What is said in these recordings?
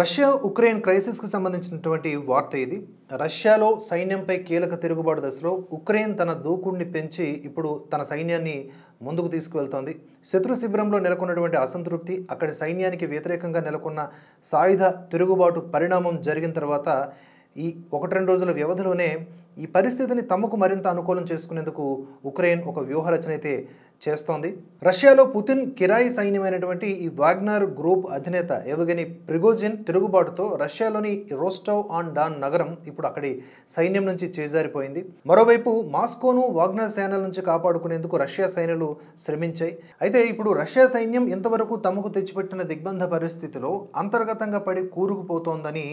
Russia Ukraine crisis కు సంబంధించినటువంటి వార్త ఇది. రష్యాలో సైన్యంపై కీలక తిరుగుబాటు దశలో ఉక్రెయిన్ తన దూకుడిని పెంచి ఇప్పుడు తన సైన్యాన్ని ముందుకు తీసుకువెళ్తోంది. శత్రు శిబిరంలో నెలకొన్నటువంటి అసంతృప్తి, అక్కడి సైన్యానికి వ్యతిరేకంగా నెలకొన్న సాయుధ తిరుగుబాటు పరిణామం జరిగిన తర్వాత ఈ 1-2 రోజుల వ్యవధిలోనే ఈ పరిస్థితిని తమకు మరింత అనుకూలం చేసుకునేందుకు ఉక్రెయిన్ ఒక వ్యూహరచన అయితే చేస్తోంది. రష్యాలో పుతిన్ కిరాయి సైన్యమైనటువంటి ఈ వాగ్నర్ గ్రూప్ అధినేత ఎవగెని ప్రిగోజిన్ తిరుగుబాటుతో రష్యాలోని రోస్టవ్ ఆన్ డాన్ నగరం ఇప్పుడు అక్కడి సైన్యం నుంచి చేజారిపోయింది. మరోవైపు మాస్కోను వాగ్నర్ సేనల నుంచి కాపాడుకునేందుకు రష్యా సైన్యాలు శ్రమించాయి. అయితే ఇప్పుడు రష్యా సైన్యం ఇంతవరకు తమకు తెచ్చిపెట్టిన దిగ్బంధ పరిస్థితిలో అంతర్గతంగా పడి కూరుకుపోతోందని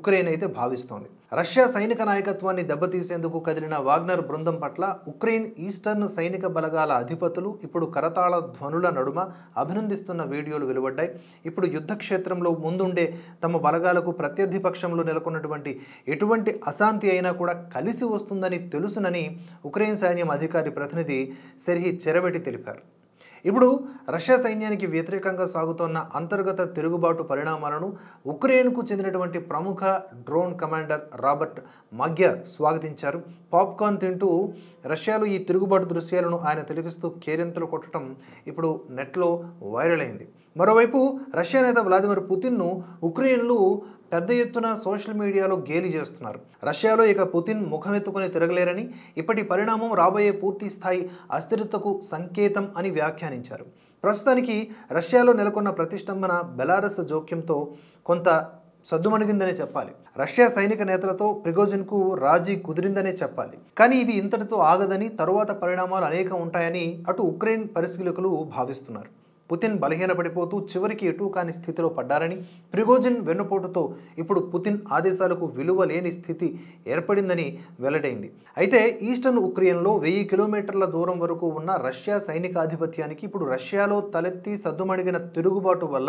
ఉక్రెయిన్ అయితే భావిస్తోంది. రష్యా సైనిక నాయకత్వాన్ని దెబ్బతీసేందుకు కదిలిన వాగ్నర్ బృందం పట్ల ఉక్రెయిన్ ఈస్టర్న్ సైనిక బలగాల అధిపతులు ఇప్పుడు కరతాళ ధ్వనుల నడుమ అభినందిస్తున్న వీడియోలు వెలువడ్డాయి. ఇప్పుడు యుద్ధక్షేత్రంలో ముందుండే తమ బలగాలకు ప్రత్యర్థి పక్షంలో నెలకొన్నటువంటి ఎటువంటి అశాంతి అయినా కూడా కలిసి వస్తుందని తెలుసునని ఉక్రెయిన్ సైన్యం అధికారి ప్రతినిధి సెర్హి చెరబెటి తెలిపారు. ఇప్పుడు రష్యా సైన్యానికి వ్యతిరేకంగా సాగుతోన్న అంతర్గత తిరుగుబాటు పరిణామాలను ఉక్రెయిన్కు చెందినటువంటి ప్రముఖ డ్రోన్ కమాండర్ రాబర్ట్ మగ్యర్ స్వాగతించారు. పాప్కార్న్ తింటూ రష్యాలో ఈ తిరుగుబాటు దృశ్యాలను ఆయన తిలకిస్తూ కేరింతలు కొట్టడం ఇప్పుడు నెట్లో వైరల్ అయింది. మరోవైపు రష్యా నేత వ్లాదిమిర్ పుతిన్ను ఉక్రెయిన్లు పెద్ద ఎత్తున సోషల్ మీడియాలో గేలి చేస్తున్నారు. రష్యాలో ఇక పుతిన్ ముఖమెత్తుకుని తిరగలేరని, ఇప్పటి పరిణామం రాబోయే పూర్తి స్థాయి అస్థిరతకు సంకేతం అని వ్యాఖ్యానించారు. ప్రస్తుతానికి రష్యాలో నెలకొన్న ప్రతిష్టంభన బెలారస్ జోక్యంతో కొంత సద్దుమణిగిందనే చెప్పాలి. రష్యా సైనిక నేతలతో ప్రిగోజిన్కు రాజీ కుదిరిందనే చెప్పాలి. కానీ ఇది ఇంతటితో ఆగదని, తరువాత పరిణామాలు అనేకం ఉంటాయని అటు ఉక్రెయిన్ పరిశీలకులు భావిస్తున్నారు. పుతిన్ బలహీనపడిపోతూ చివరికి ఎటు కాని స్థితిలో పడ్డారని, ప్రిగోజిన్ వెన్నుపోటుతో ఇప్పుడు పుతిన్ ఆదేశాలకు విలువ లేని స్థితి ఏర్పడిందని వెల్లడైంది. అయితే ఈస్టర్న్ ఉక్రెయిన్లో 1000 కిలోమీటర్ల దూరం వరకు ఉన్న రష్యా సైనికాధిపత్యానికి ఇప్పుడు రష్యాలో తలెత్తి సద్దుమడిగిన తిరుగుబాటు వల్ల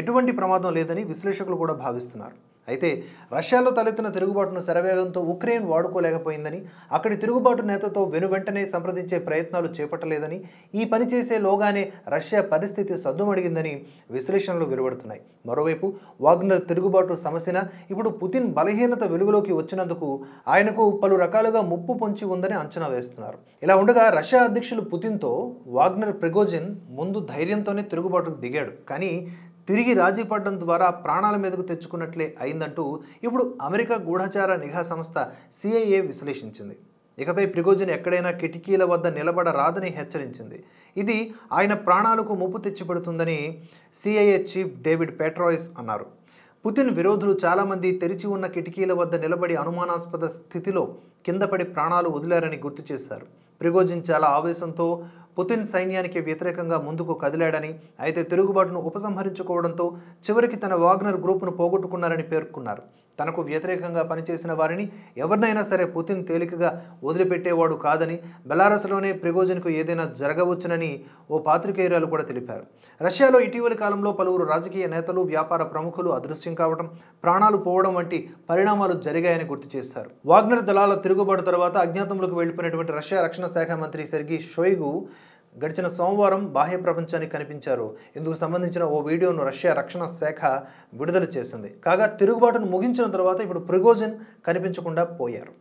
ఎటువంటి ప్రమాదం లేదని విశ్లేషకులు కూడా భావిస్తున్నారు. అయితే రష్యాలో తలెత్తిన తిరుగుబాటును శరవేగంతో ఉక్రెయిన్ వాడుకోలేకపోయిందని, అక్కడి తిరుగుబాటు నేతతో వెనువెంటనే సంప్రదించే ప్రయత్నాలు చేపట్టలేదని, ఈ పని చేసేలోగానే రష్యా పరిస్థితి సద్దుమడిగిందని విశ్లేషణలు వెలువడుతున్నాయి. మరోవైపు వాగ్నర్ తిరుగుబాటు సమస్యన ఇప్పుడు పుతిన్ బలహీనత వెలుగులోకి వచ్చినందుకు ఆయనకు పలు రకాలుగా ముప్పు పొంచి ఉందని అంచనా వేస్తున్నారు. ఇలా ఉండగా రష్యా అధ్యక్షులు పుతిన్తో వాగ్నర్ ప్రిగోజిన్ ముందు ధైర్యంతోనే తిరుగుబాటుకు దిగాడు, కానీ తిరిగి రాజీ పడడం ద్వారా ప్రాణాల మీదకు తెచ్చుకున్నట్లే అయిందంటూ ఇప్పుడు అమెరికా గూఢచార నిఘా సంస్థ CIA విశ్లేషించింది. ఇకపై ప్రిగోజిన్ ఎక్కడైనా కిటికీల వద్ద నిలబడరాదని హెచ్చరించింది. ఇది ఆయన ప్రాణాలకు ముప్పు తెచ్చిపెడుతుందని CIA చీఫ్ డేవిడ్ పెట్రాయిస్ అన్నారు. పుతిన్ విరోధులు చాలామంది తెరిచి ఉన్న కిటికీల వద్ద నిలబడి అనుమానాస్పద స్థితిలో కిందపడి ప్రాణాలు వదిలారని గుర్తు చేశారు. ప్రిగోజిన్ చాలా ఆవేశంతో పుతిన్ సైన్యానికి వ్యతిరేకంగా ముందుకు కదిలాడని, అయితే తిరుగుబాటును ఉపసంహరించుకోవడంతో చివరికి తన వాగ్నర్ గ్రూపును పోగొట్టుకున్నారని పేర్కొన్నారు. తనకు వ్యతిరేకంగా పనిచేసిన వారిని ఎవరినైనా సరే పుతిన్ తేలికగా వదిలిపెట్టేవాడు కాదని, బెలారస్లోనే ప్రిగోజిన్కు ఏదైనా జరగవచ్చునని ఓ పాత్రికేయురాలు కూడా తెలిపారు. రష్యాలో ఇటీవలి కాలంలో పలువురు రాజకీయ నేతలు, వ్యాపార ప్రముఖులు అదృశ్యం కావడం, ప్రాణాలు పోవడం వంటి పరిణామాలు జరిగాయని గుర్తు చేశారు. వాగ్నర్ దళాల తిరుగుబాటు తర్వాత అజ్ఞాతంలోకి వెళ్ళిపోయినటువంటి రష్యా రక్షణ శాఖ మంత్రి సెర్గీ షోయిగు గడిచిన సోమవారం బాహ్య ప్రపంచానికి కనిపించారు. ఇందుకు సంబంధించిన ఓ వీడియోను రష్యా రక్షణ శాఖ విడుదల చేసింది. కాగా తిరుగుబాటును ముగించిన తర్వాత ఇప్పుడు ప్రిగోజిన్ కనిపించకుండా పోయారు.